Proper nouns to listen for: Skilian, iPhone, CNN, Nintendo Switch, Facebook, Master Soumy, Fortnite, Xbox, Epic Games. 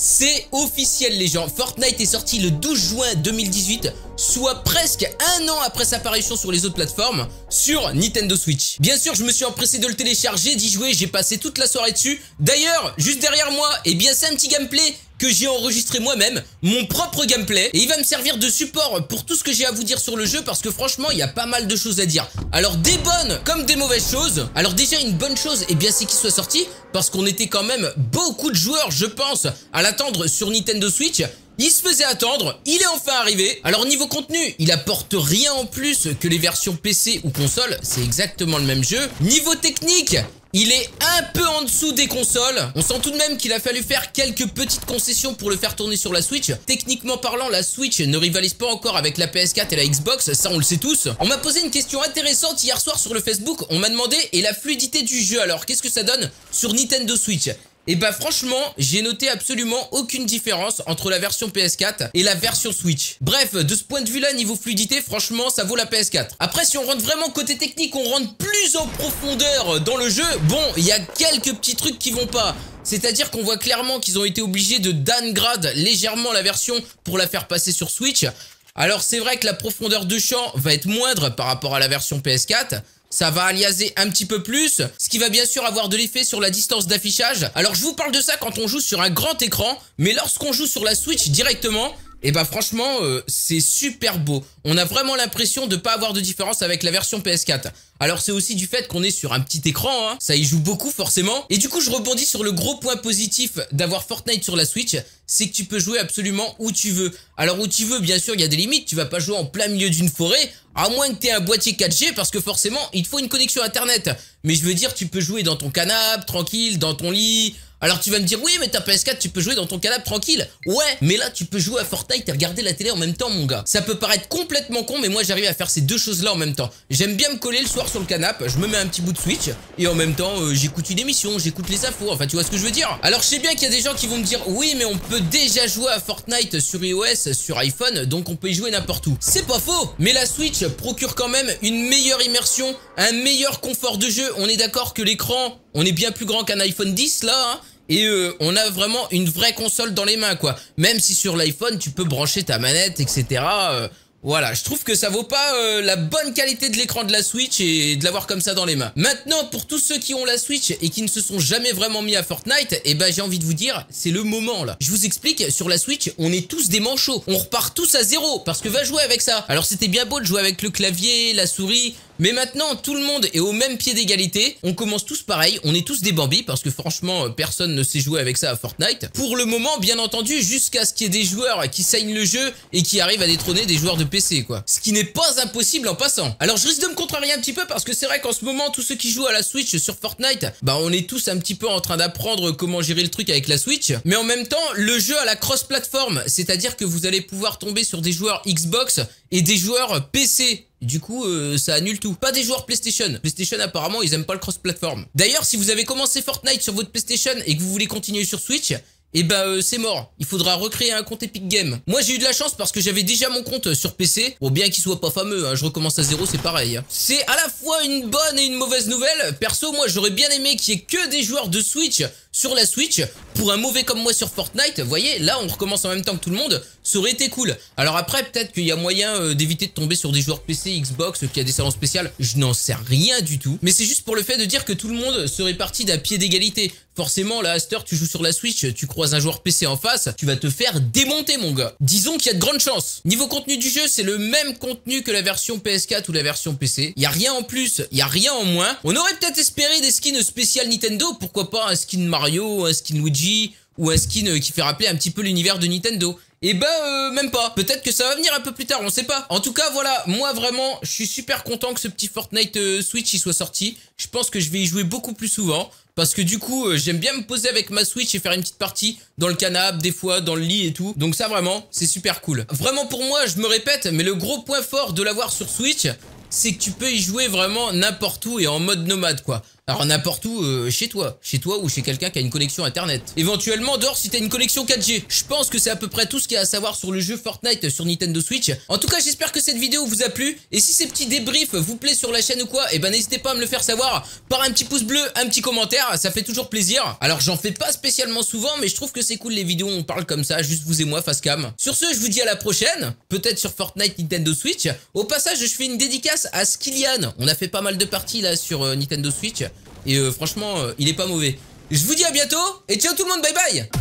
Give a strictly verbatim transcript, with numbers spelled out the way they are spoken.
C'est officiel les gens, Fortnite est sorti le douze juin deux mille dix-huit, soit presque un an après sa apparition sur les autres plateformes, sur Nintendo Switch. Bien sûr, je me suis empressé de le télécharger, d'y jouer, j'ai passé toute la soirée dessus. D'ailleurs, juste derrière moi, eh bien c'est un petit gameplay que j'ai enregistré moi-même, mon propre gameplay, et il va me servir de support pour tout ce que j'ai à vous dire sur le jeu, parce que franchement il y a pas mal de choses à dire, alors des bonnes comme des mauvaises choses. Alors déjà une bonne chose, et eh bien c'est qu'il soit sorti, parce qu'on était quand même beaucoup de joueurs je pense à l'attendre sur Nintendo Switch. Il se faisait attendre, il est enfin arrivé. Alors niveau contenu, il apporte rien en plus que les versions P C ou console, c'est exactement le même jeu. Niveau technique, il est un peu en dessous des consoles. On sent tout de même qu'il a fallu faire quelques petites concessions pour le faire tourner sur la Switch. Techniquement parlant, la Switch ne rivalise pas encore avec la P S quatre et la Xbox, ça on le sait tous. On m'a posé une question intéressante hier soir sur le Facebook, on m'a demandé et la fluidité du jeu, alors qu'est-ce que ça donne sur Nintendo Switch? Et bah franchement, j'ai noté absolument aucune différence entre la version P S quatre et la version Switch. Bref, de ce point de vue là, niveau fluidité, franchement ça vaut la P S quatre. Après si on rentre vraiment côté technique, on rentre plus en profondeur dans le jeu, bon, il y a quelques petits trucs qui vont pas. C'est-à-dire qu'on voit clairement qu'ils ont été obligés de downgrade légèrement la version pour la faire passer sur Switch. Alors c'est vrai que la profondeur de champ va être moindre par rapport à la version P S quatre. Ça va aliaser un petit peu plus, ce qui va bien sûr avoir de l'effet sur la distance d'affichage. Alors je vous parle de ça quand on joue sur un grand écran, mais lorsqu'on joue sur la Switch directement, et bah franchement euh, c'est super beau. On a vraiment l'impression de ne pas avoir de différence avec la version P S quatre. Alors c'est aussi du fait qu'on est sur un petit écran, hein. Ça y joue beaucoup forcément. Et du coup je rebondis sur le gros point positif d'avoir Fortnite sur la Switch, c'est que tu peux jouer absolument où tu veux. Alors où tu veux, bien sûr il y a des limites, tu vas pas jouer en plein milieu d'une forêt, à moins que tu aies un boîtier quatre G parce que forcément il te faut une connexion internet. Mais je veux dire tu peux jouer dans ton canapé, tranquille, dans ton lit. Alors tu vas me dire oui mais ta P S quatre tu peux jouer dans ton canapé tranquille. Ouais mais là tu peux jouer à Fortnite et regarder la télé en même temps mon gars. Ça peut paraître complètement con mais moi j'arrive à faire ces deux choses là en même temps. J'aime bien me coller le soir sur le canapé, je me mets un petit bout de Switch et en même temps euh, j'écoute une émission, j'écoute les infos, enfin tu vois ce que je veux dire. Alors je sais bien qu'il y a des gens qui vont me dire oui mais on peut déjà jouer à Fortnite sur iOS, sur iPhone, donc on peut y jouer n'importe où. C'est pas faux, mais la Switch procure quand même une meilleure immersion, un meilleur confort de jeu. On est d'accord que l'écran, on est bien plus grand qu'un iPhone dix là, hein. Et euh, on a vraiment une vraie console dans les mains quoi. Même si sur l'iPhone tu peux brancher ta manette et cetera euh, voilà, je trouve que ça vaut pas euh, la bonne qualité de l'écran de la Switch et de l'avoir comme ça dans les mains. Maintenant, pour tous ceux qui ont la Switch et qui ne se sont jamais vraiment mis à Fortnite, eh ben j'ai envie de vous dire, c'est le moment là. Je vous explique, sur la Switch, on est tous des manchots. On repart tous à zéro, parce que va jouer avec ça. Alors c'était bien beau de jouer avec le clavier, la souris, mais maintenant tout le monde est au même pied d'égalité. On commence tous pareil, on est tous des bambis, parce que franchement personne ne sait jouer avec ça à Fortnite. Pour le moment bien entendu, jusqu'à ce qu'il y ait des joueurs qui saignent le jeu et qui arrivent à détrôner des joueurs de P C quoi. Ce qui n'est pas impossible en passant. Alors je risque de me contrarier un petit peu parce que c'est vrai qu'en ce moment tous ceux qui jouent à la Switch sur Fortnite, bah on est tous un petit peu en train d'apprendre comment gérer le truc avec la Switch. Mais en même temps le jeu à la cross-platform, c'est-à-dire que vous allez pouvoir tomber sur des joueurs Xbox et des joueurs P C. Du coup, euh, ça annule tout. Pas des joueurs PlayStation. PlayStation, apparemment, ils aiment pas le cross-platform. D'ailleurs, si vous avez commencé Fortnite sur votre PlayStation et que vous voulez continuer sur Switch, et eh bah ben, euh, c'est mort. Il faudra recréer un compte Epic Games. Moi, j'ai eu de la chance parce que j'avais déjà mon compte sur P C. Bon, bien qu'il soit pas fameux, hein, je recommence à zéro, c'est pareil. Hein. C'est à la fois une bonne et une mauvaise nouvelle. Perso, moi, j'aurais bien aimé qu'il y ait que des joueurs de Switch sur la Switch. Pour un mauvais comme moi sur Fortnite, vous voyez, là, on recommence en même temps que tout le monde. Ça aurait été cool. Alors après, peut-être qu'il y a moyen euh, d'éviter de tomber sur des joueurs P C, Xbox, qui a des salons spéciales. Je n'en sais rien du tout. Mais c'est juste pour le fait de dire que tout le monde serait parti d'un pied d'égalité. Forcément, là, à cette heure, tu joues sur la Switch, tu croises un joueur P C en face, tu vas te faire démonter, mon gars. Disons qu'il y a de grandes chances. Niveau contenu du jeu, c'est le même contenu que la version P S quatre ou la version P C. Il n'y a rien en plus, il n'y a rien en moins. On aurait peut-être espéré des skins spéciales Nintendo. Pourquoi pas un skin Mario, un skin Luigi ou un skin qui fait rappeler un petit peu l'univers de Nintendo. Et eh bah ben, euh, même pas. Peut-être que ça va venir un peu plus tard, on sait pas. En tout cas voilà, moi vraiment je suis super content que ce petit Fortnite euh, Switch y soit sorti. Je pense que je vais y jouer beaucoup plus souvent, parce que du coup euh, j'aime bien me poser avec ma Switch et faire une petite partie dans le canapé, des fois dans le lit et tout. Donc ça vraiment c'est super cool. Vraiment pour moi, je me répète, mais le gros point fort de l'avoir sur Switch, c'est que tu peux y jouer vraiment n'importe où et en mode nomade quoi. Alors n'importe où, euh, chez toi. Chez toi ou chez quelqu'un qui a une connexion internet. Éventuellement dehors si t'as une connexion quatre G. Je pense que c'est à peu près tout ce qu'il y a à savoir sur le jeu Fortnite sur Nintendo Switch. En tout cas j'espère que cette vidéo vous a plu. Et si ces petits débriefs vous plaît sur la chaîne ou quoi, eh ben n'hésitez pas à me le faire savoir par un petit pouce bleu, un petit commentaire, ça fait toujours plaisir. Alors j'en fais pas spécialement souvent mais je trouve que c'est cool les vidéos où on parle comme ça, juste vous et moi face cam. Sur ce je vous dis à la prochaine, peut-être sur Fortnite Nintendo Switch. Au passage je fais une dédicace à Skilian. On a fait pas mal de parties là sur euh, Nintendo Switch. Et euh, franchement, euh, il est pas mauvais. Je vous dis à bientôt et ciao tout le monde, bye bye!